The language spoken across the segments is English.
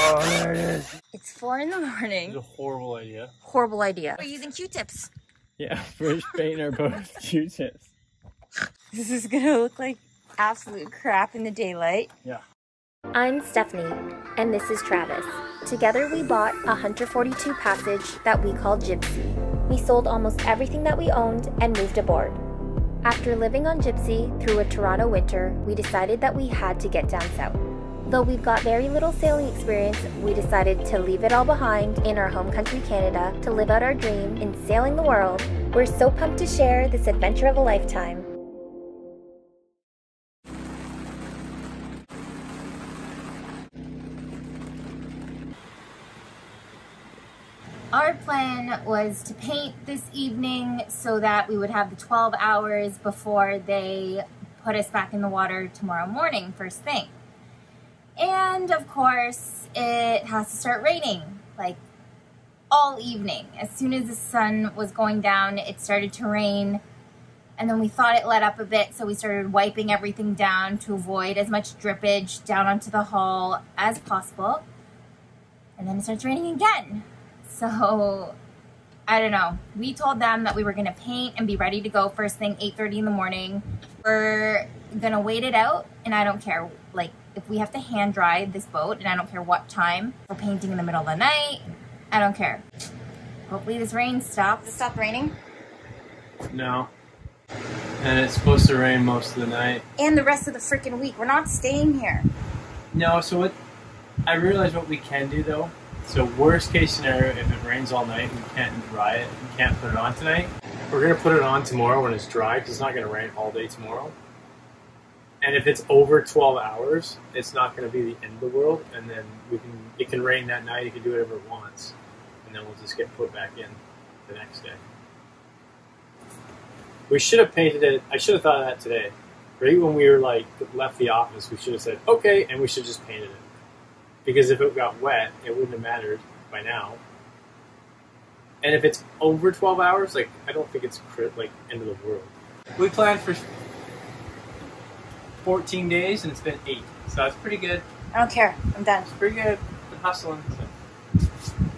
Oh, there it is. It's 4 in the morning. It's a horrible idea. Horrible idea. We're using Q-tips. Yeah, British paint are both Q-tips. This is gonna look like absolute crap in the daylight. Yeah. I'm Stephanie, and this is Travis. Together we bought a Hunter 42 Passage that we call Gypsy. We sold almost everything that we owned and moved aboard. After living on Gypsy through a Toronto winter, we decided that we had to get down south. Though we've got very little sailing experience, we decided to leave it all behind in our home country, Canada, to live out our dream in sailing the world. We're so pumped to share this adventure of a lifetime. Our plan was to paint this evening so that we would have the 12 hours before they put us back in the water tomorrow morning, first thing. And of course, it has to start raining, like all evening. As soon as the sun was going down, it started to rain. And then we thought it let up a bit, so we started wiping everything down to avoid as much drippage down onto the hull as possible. And then it starts raining again. So, I don't know. We told them that we were gonna paint and be ready to go first thing, 8:30 in the morning. We're gonna wait it out, and I don't care. Like, if we have to hand dry this boat, and I don't care what time. We're painting in the middle of the night. I don't care. Hopefully this rain stops. Does it stop raining? No. And it's supposed to rain most of the night. And the rest of the freaking week. We're not staying here. No, so what? I realize what we can do, though. So worst case scenario, if it rains all night, we can't dry it, we can't put it on tonight. We're gonna put it on tomorrow when it's dry, because it's not gonna rain all day tomorrow. And if it's over 12 hours, it's not gonna be the end of the world, and then it can rain that night, it can do whatever it wants, and then we'll just get put back in the next day. We should have painted it, I should have thought of that today. Right when we were like, left the office, we should have said, okay, and we should have just painted it. Because if it got wet, it wouldn't have mattered by now. And if it's over 12 hours, like, I don't think it's like end of the world. We planned for 14 days and it's been 8. So it's pretty good. I don't care. I'm done. It's pretty good. I'm hustling. So.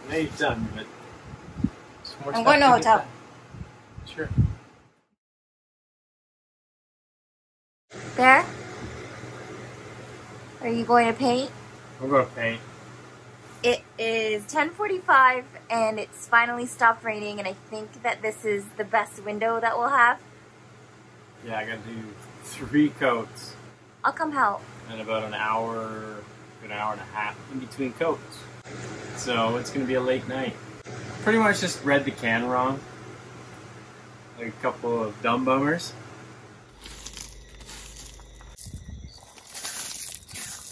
Now you're done, but it's more I'm going to a hotel. Done. Sure. There? Are you going to paint? We're going to paint. It is 10:45 and it's finally stopped raining, and I think that this is the best window that we'll have. Yeah, I got to do 3 coats. I'll come help. And about an hour and a half in between coats. So it's going to be a late night. Pretty much just read the can wrong. Like a couple of dumb bummers.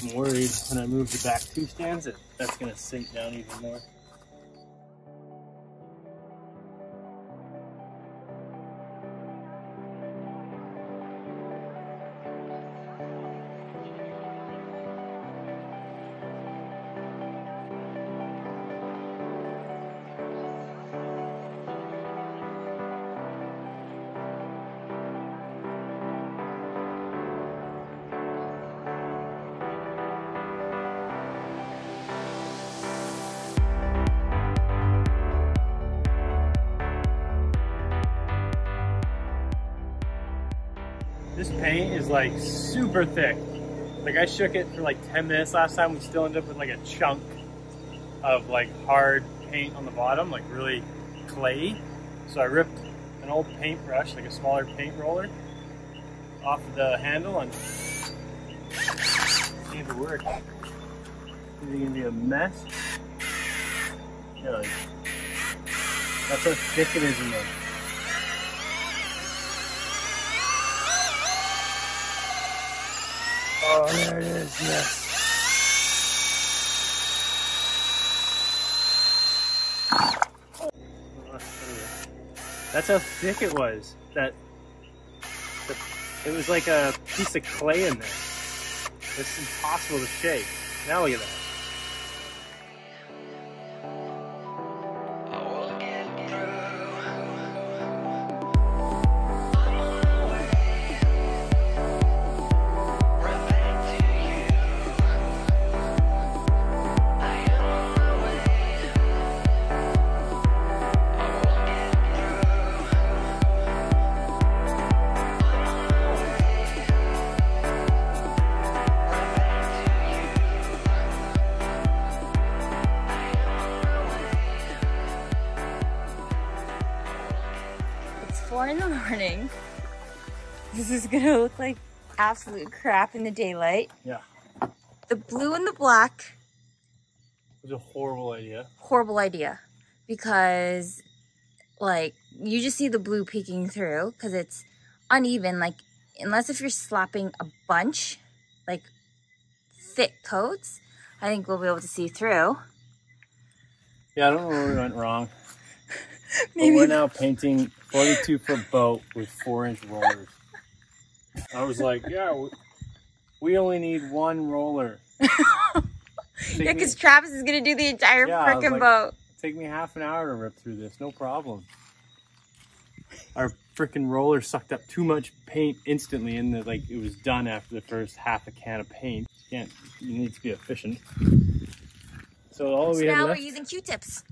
I'm worried when I move the back 2 stands that that's going to sink down even more. This paint is like super thick. Like I shook it for like 10 minutes last time. We still ended up with like a chunk of like hard paint on the bottom, like really clay. So I ripped an old paintbrush, like a smaller paint roller, off the handle and made the work. This is gonna be a mess. Yeah, like, that's how thick it is in there. Oh, there it is, yes. That's how thick it was. It was like a piece of clay in there. It's impossible to shake. Now look at that. in the morning. This is gonna look like absolute crap in the daylight. Yeah. The blue and the black. It was a horrible idea. Horrible idea. Because, like, you just see the blue peeking through because it's uneven. Like, unless if you're slapping a bunch, like, thick coats, I think we'll be able to see through. Yeah, I don't know where we went wrong. Maybe. But we're now painting 42-foot boat with 4-inch rollers. I was like, yeah, we only need one roller. Yeah, because Travis is going to do the entire freaking boat. Take me half an hour to rip through this, no problem. Our freaking roller sucked up too much paint instantly, and like it was done after the first half a can of paint. You need to be efficient. So all we have now left, we're using Q-tips.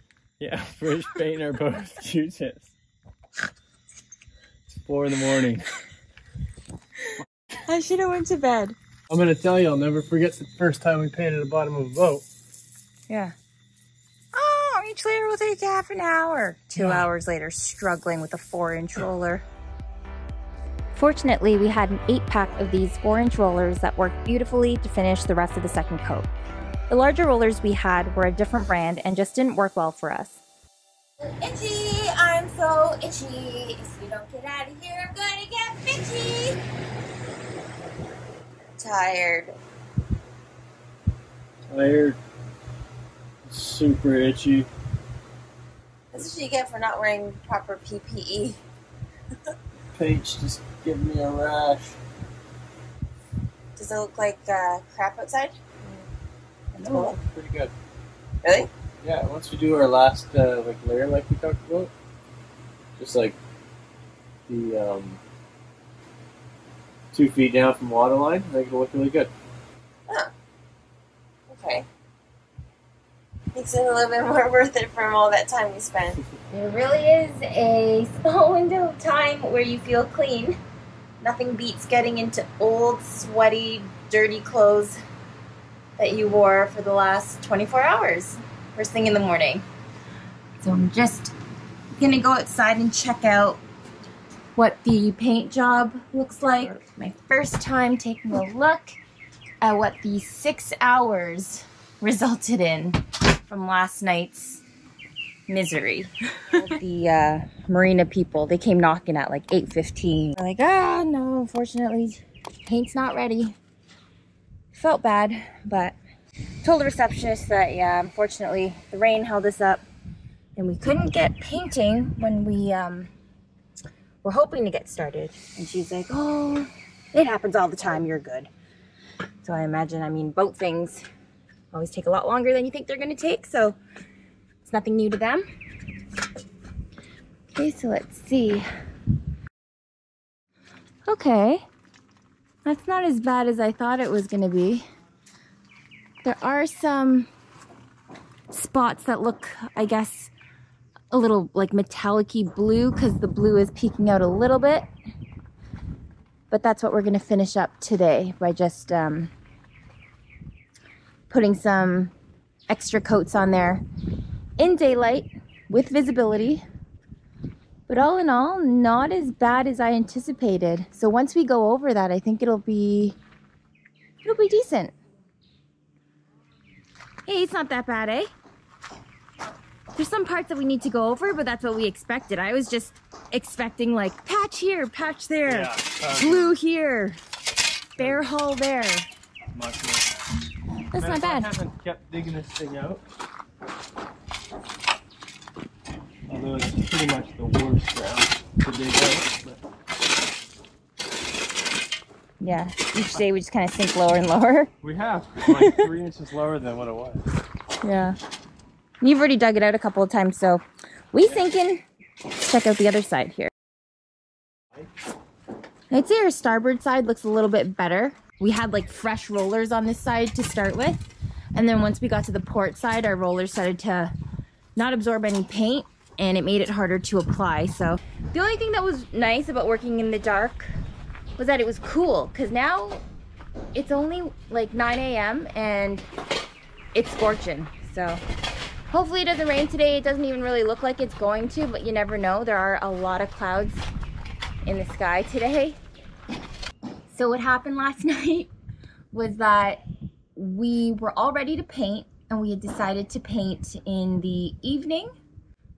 Yeah, we're just painting our boat with Q-tips. It's 4 in the morning. I should have went to bed. I'm gonna tell you, I'll never forget the first time we painted the bottom of a boat. Yeah. Oh, each layer will take half an hour. 2 hours later, struggling with a 4-inch roller. Fortunately, we had an 8-pack of these 4-inch rollers that worked beautifully to finish the rest of the second coat. The larger rollers we had were a different brand and just didn't work well for us. Itchy, I'm so itchy. If you don't get out of here, I'm gonna get bitchy. Tired. Super itchy. That's what you get for not wearing proper PPE. Paint's just giving me a rash. Does it look like crap outside? No, cool. Pretty good. Really? Yeah. Once we do our last like layer, like we talked about, just like the 2 feet down from waterline, I think it'll look really good. Oh. Okay. Makes it a little bit more worth it from all that time we spent. There really is a small window of time where you feel clean. Nothing beats getting into old, sweaty, dirty clothes that you wore for the last 24 hours, first thing in the morning. So I'm just gonna go outside and check out what the paint job looks like. My first time taking a look at what the 6 hours resulted in from last night's misery. The marina people, they came knocking at like 8:15. They're like, ah, no, unfortunately, paint's not ready. Felt bad, but told the receptionist that, yeah, unfortunately, the rain held us up and we couldn't get painting when we, we're hoping to get started. And she's like, oh, it happens all the time, you're good. So I imagine, I mean, boat things always take a lot longer than you think they're gonna take, so it's nothing new to them. Okay, so let's see. Okay, that's not as bad as I thought it was gonna be. There are some spots that look, I guess, a little like metallic-y blue because the blue is peeking out a little bit, but that's what we're going to finish up today by just putting some extra coats on there in daylight with visibility. But all in all, not as bad as I anticipated. So once we go over that, I think it'll be decent. Hey, it's not that bad, eh? There's some parts that we need to go over, but that's what we expected. I was just expecting like patch here, patch there, glue here, bear hull there. That's not bad. I haven't kept digging this thing out. Although it's pretty much the worst ground to dig out. But... yeah, each day we just kind of sink lower and lower. We have. It's like 3 inches lower than what it was. Yeah. You've already dug it out a couple of times, so we thinking. Let's check out the other side here. I'd say our starboard side looks a little bit better. We had like fresh rollers on this side to start with, and then once we got to the port side, our rollers started to not absorb any paint, and it made it harder to apply. So the only thing that was nice about working in the dark was that it was cool, because now it's only like 9 a.m. and it's scorching. So. Hopefully it doesn't rain today. It doesn't even really look like it's going to, but you never know. There are a lot of clouds in the sky today. So what happened last night was that we were all ready to paint, and we had decided to paint in the evening.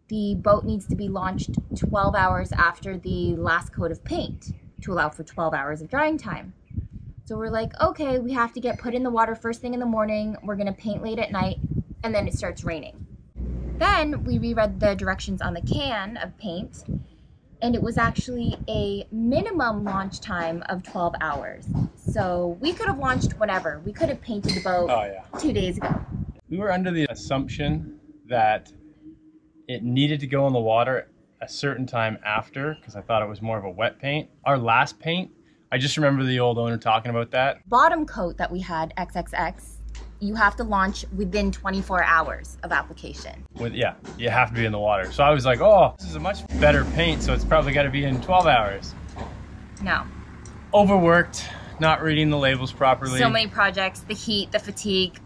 The boat needs to be launched 12 hours after the last coat of paint to allow for 12 hours of drying time. So we're like, okay, we have to get put in the water first thing in the morning. We're gonna paint late at night, and then it starts raining. Then we reread the directions on the can of paint, and it was actually a minimum launch time of 12 hours. So we could have launched whenever. We could have painted the boat 2 days ago. We were under the assumption that it needed to go in the water a certain time after, because I thought it was more of a wet paint. Our last paint, I just remember the old owner talking about that. Bottom coat that we had, XXX, you have to launch within 24 hours of application. Yeah, you have to be in the water. So I was like, oh, this is a much better paint, so it's probably gotta be in 12 hours. No. Overworked, not reading the labels properly. So many projects, the heat, the fatigue.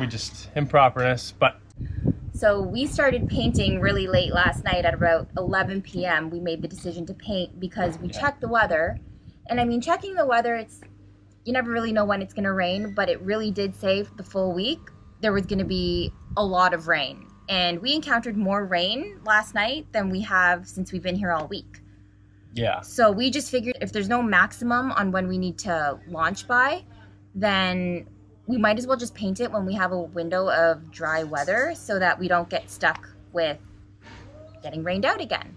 We just, improperness, but. So we started painting really late last night at about 11 p.m. We made the decision to paint because we checked the weather. And I mean, checking the weather, it's, you never really know when it's going to rain, but it really did say the full week there was going to be a lot of rain. And we encountered more rain last night than we have since we've been here all week. Yeah. So we just figured if there's no maximum on when we need to launch by, then we might as well just paint it when we have a window of dry weather so that we don't get stuck with getting rained out again.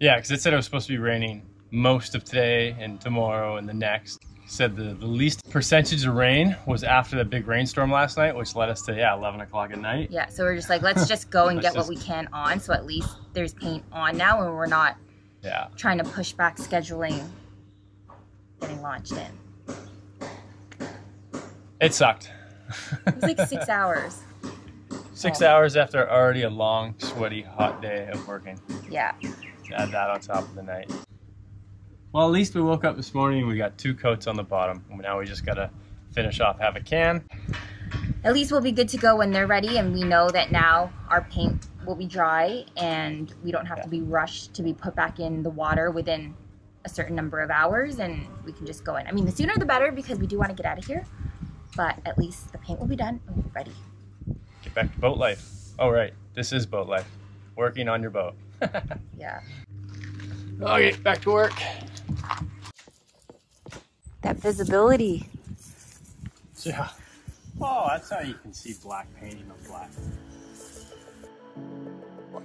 Yeah, because it said it was supposed to be raining most of today and tomorrow and the next. Said the least percentage of rain was after the big rainstorm last night, which led us to 11 o'clock at night. Yeah, so we're just like, let's just go and get what we can on, so at least there's paint on now and we're not trying to push back scheduling getting launched in. It sucked. It was like 6 hours. 6 hours after already a long, sweaty, hot day of working. Yeah. Add that on top of the night. Well, at least we woke up this morning and we got two coats on the bottom. Now we just gotta finish off, have a can. At least we'll be good to go when they're ready, and we know that now our paint will be dry and we don't have to be rushed to be put back in the water within a certain number of hours, and we can just go in. I mean, the sooner the better because we do want to get out of here, but at least the paint will be done and we'll be ready. Get back to boat life. Oh, right. This is boat life. Working on your boat. Yeah. Okay, back to work. That visibility. Yeah. Oh, that's how you can see black painting on black.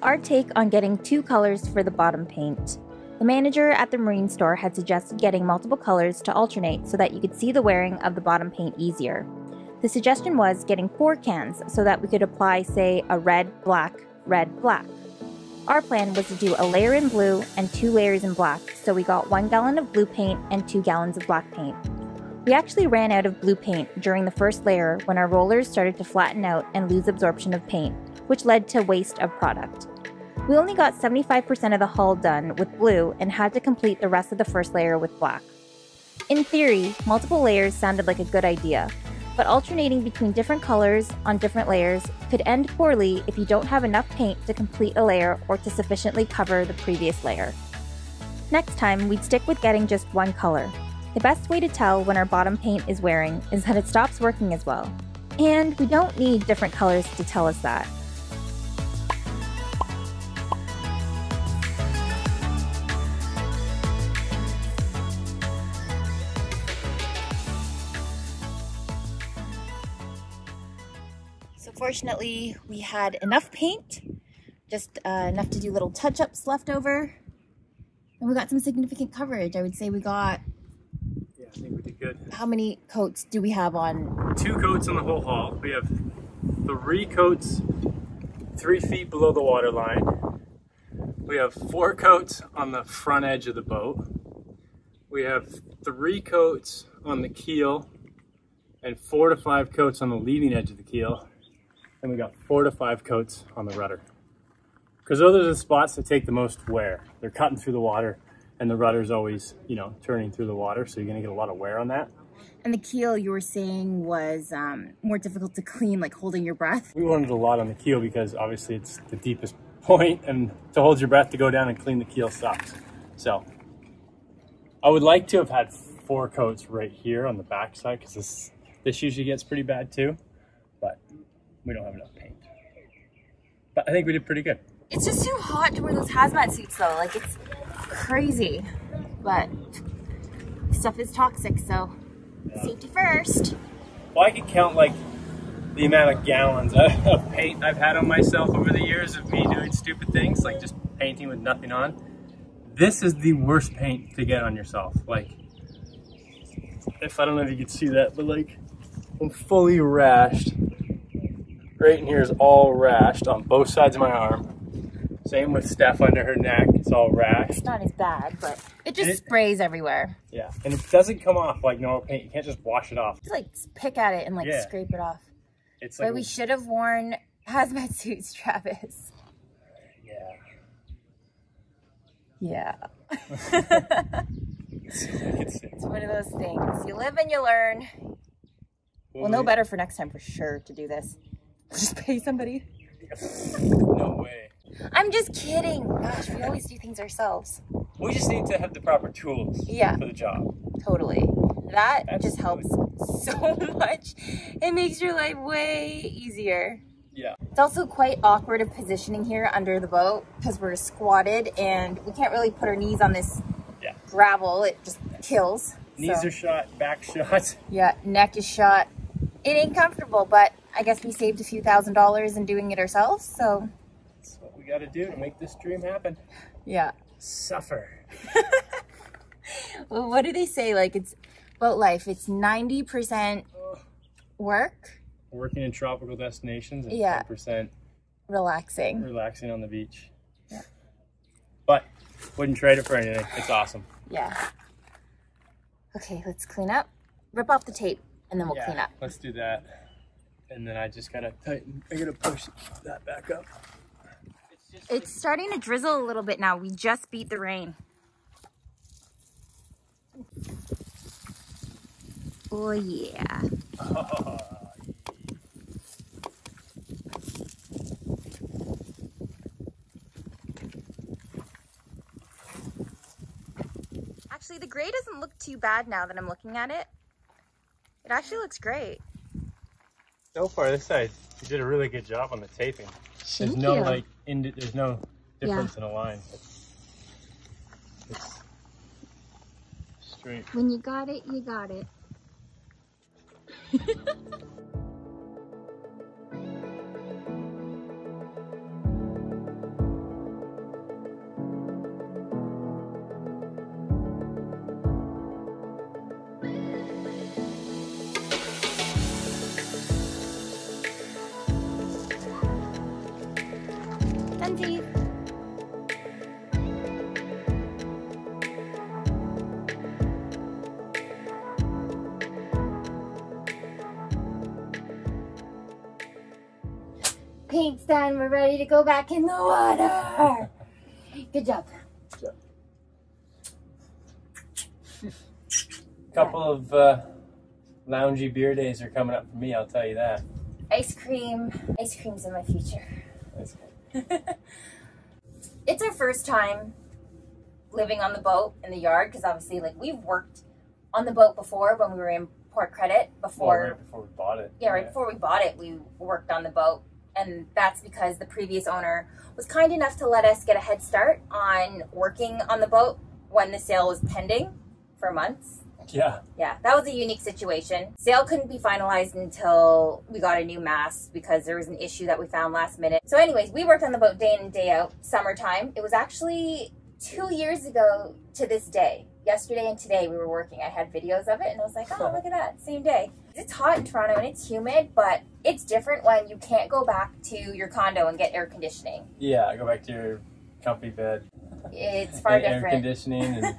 Our take on getting two colors for the bottom paint. The manager at the marine store had suggested getting multiple colors to alternate so that you could see the wearing of the bottom paint easier. The suggestion was getting 4 cans so that we could apply, say, a red, black, red, black. Our plan was to do a layer in blue and 2 layers in black, so we got 1 gallon of blue paint and 2 gallons of black paint. We actually ran out of blue paint during the first layer when our rollers started to flatten out and lose absorption of paint, which led to waste of product. We only got 75% of the hull done with blue and had to complete the rest of the first layer with black. In theory, multiple layers sounded like a good idea, but alternating between different colors on different layers could end poorly if you don't have enough paint to complete a layer or to sufficiently cover the previous layer. Next time, we'd stick with getting just 1 color. The best way to tell when our bottom paint is wearing is that it stops working as well. And we don't need different colors to tell us that. Fortunately, we had enough paint, just enough to do little touch-ups left over, and we got some significant coverage. I would say we got... Yeah, I think we did good. How many coats do we have on? 2 coats on the whole hull. We have 3 coats 3 feet below the water line. We have 4 coats on the front edge of the boat. We have 3 coats on the keel and 4 to 5 coats on the leading edge of the keel. And we got 4 to 5 coats on the rudder. Because those are the spots that take the most wear. They're cutting through the water and the rudder's always, you know, turning through the water. So you're gonna get a lot of wear on that. And the keel, you were saying, was more difficult to clean, like holding your breath. We wanted a lot on the keel because obviously it's the deepest point, and to hold your breath to go down and clean the keel sucks. So I would like to have had 4 coats right here on the back side, because this usually gets pretty bad too, but we don't have enough paint. But I think we did pretty good. It's just too hot to wear those hazmat suits though, like it's crazy, but stuff is toxic, so yeah. Safety first. Well, I could count like the amount of gallons of paint I've had on myself over the years of me doing stupid things, like just painting with nothing on. This is the worst paint to get on yourself. Like, if I don't know if you can see that, but like, I'm fully rashed. Right in here is all rashed on both sides of my arm. Same with Steph under her neck, it's all rashed. It's not as bad, but it just sprays everywhere. Yeah, and it doesn't come off like normal paint. You can't just wash it off. Just like pick at it and like scrape it off. It's like, but we should have worn hazmat suits, Travis. Yeah. It's one of those things. You live and you learn. We'll know better for next time for sure to do this. Just pay somebody. No way. I'm just kidding. Gosh, we always do things ourselves. We just need to have the proper tools for the job. Totally. That just helps so much. It makes your life way easier. Yeah. It's also quite awkward of positioning here under the boat because we're squatted and we can't really put our knees on this gravel. It just kills. Knees are shot, back shot. Yeah, neck is shot. It ain't comfortable, but I guess we saved a few $1,000s in doing it ourselves, so. That's what we gotta do to make this dream happen. Yeah. Suffer. Well, what do they say? Like, it's about life. It's 90% work. Working in tropical destinations and 10% relaxing on the beach. Yeah. But wouldn't trade it for anything. It's awesome. Yeah. Okay, let's clean up. Rip off the tape and then we'll clean up. Let's do that. And then I just gotta tighten. I gotta push that back up. It's starting to drizzle a little bit now. We just beat the rain. Oh yeah. Oh. The gray doesn't look too bad now that I'm looking at it. It actually looks great. So far this side, you did a really good job on the taping. Thank you. There's no difference in a line. It's straight. When you got it, you got it. Paint's done. We're ready to go back in the water. Good job. Good job. Couple of loungy beer days are coming up for me, I'll tell you that. Ice cream. Ice cream's in my future. Ice cream. It's our first time living on the boat in the yard, because obviously like we've worked on the boat before when we were in Port Credit right before we bought it. Yeah, right before we bought it, we worked on the boat. And that's because the previous owner was kind enough to let us get a head start on working on the boat when the sale was pending for months. Yeah. Yeah, that was a unique situation. Sale couldn't be finalized until we got a new mast because there was an issue that we found last minute. So anyways, we worked on the boat day in and day out, summertime. It was actually 2 years ago to this day. Yesterday and today we were working. I had videos of it and I was like, oh, look at that, same day. It's hot in Toronto and it's humid, but it's different when you can't go back to your condo and get air conditioning. Yeah, go back to your comfy bed. It's far different. Air conditioning and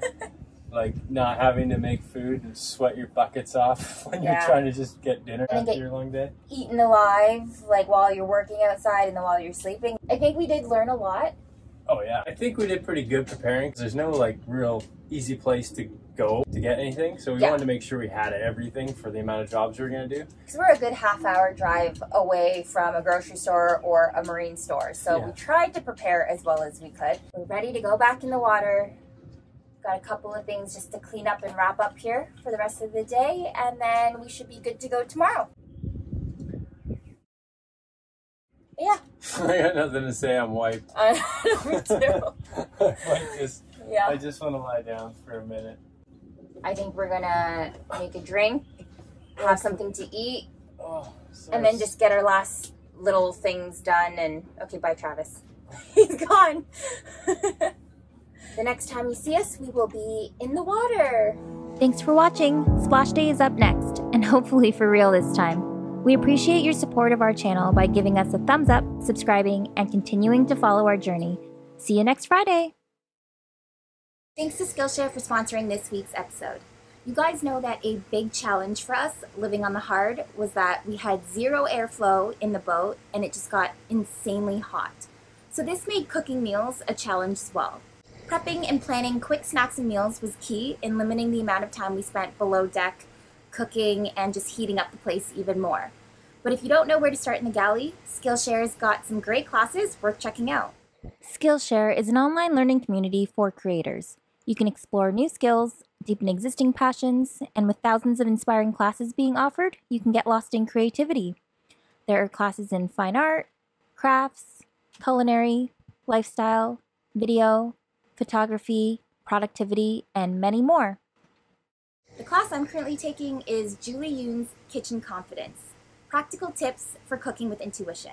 like not having to make food and sweat your buckets off when you're trying to just get dinner after your long day. Eaten alive, like while you're working outside and then while you're sleeping. I think we did learn a lot. Oh yeah, I think we did pretty good preparing. There's no like real easy place to go to get anything, so we wanted to make sure we had everything for the amount of jobs we were gonna do. Because we're a good half-hour drive away from a grocery store or a marine store, so we tried to prepare as well as we could. We're ready to go back in the water Got a couple of things just to clean up and wrap up here for the rest of the day, and then we should be good to go tomorrow. Yeah. I got nothing to say. I'm wiped. I know, me too. I just want to lie down for a minute. I think we're gonna make a drink, have something to eat, and then just get our last little things done. And okay, bye, Travis. He's gone. The next time you see us, we will be in the water. Thanks for watching. Splash Day is up next, and hopefully for real this time. We appreciate your support of our channel by giving us a thumbs up, subscribing, and continuing to follow our journey. See you next Friday. Thanks to Skillshare for sponsoring this week's episode. You guys know that a big challenge for us living on the hard was that we had zero airflow in the boat and it just got insanely hot. So this made cooking meals a challenge as well. Prepping and planning quick snacks and meals was key in limiting the amount of time we spent below deck cooking and just heating up the place even more. But if you don't know where to start in the galley, Skillshare's got some great classes worth checking out. Skillshare is an online learning community for creators. You can explore new skills, deepen existing passions, and with thousands of inspiring classes being offered, you can get lost in creativity. There are classes in fine art, crafts, culinary, lifestyle, video, photography, productivity, and many more. The class I'm currently taking is Julie Yoon's Kitchen Confidence, practical tips for cooking with intuition.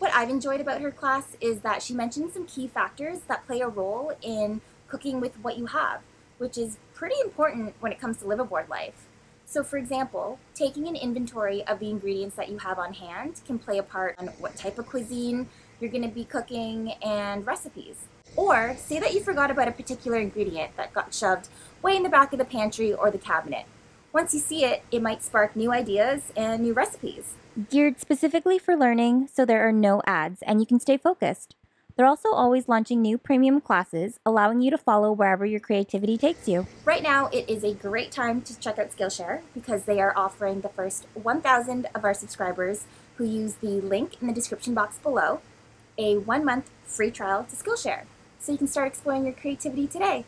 What I've enjoyed about her class is that she mentioned some key factors that play a role in cooking with what you have, which is pretty important when it comes to liveaboard life. So for example, taking an inventory of the ingredients that you have on hand can play a part on what type of cuisine you're going to be cooking and recipes. Or say that you forgot about a particular ingredient that got shoved way in the back of the pantry or the cabinet. Once you see it, it might spark new ideas and new recipes. Geared specifically for learning, so there are no ads and you can stay focused. They're also always launching new premium classes, allowing you to follow wherever your creativity takes you. Right now, it is a great time to check out Skillshare because they are offering the first 1,000 of our subscribers who use the link in the description box below a 1-month free trial to Skillshare. So you can start exploring your creativity today.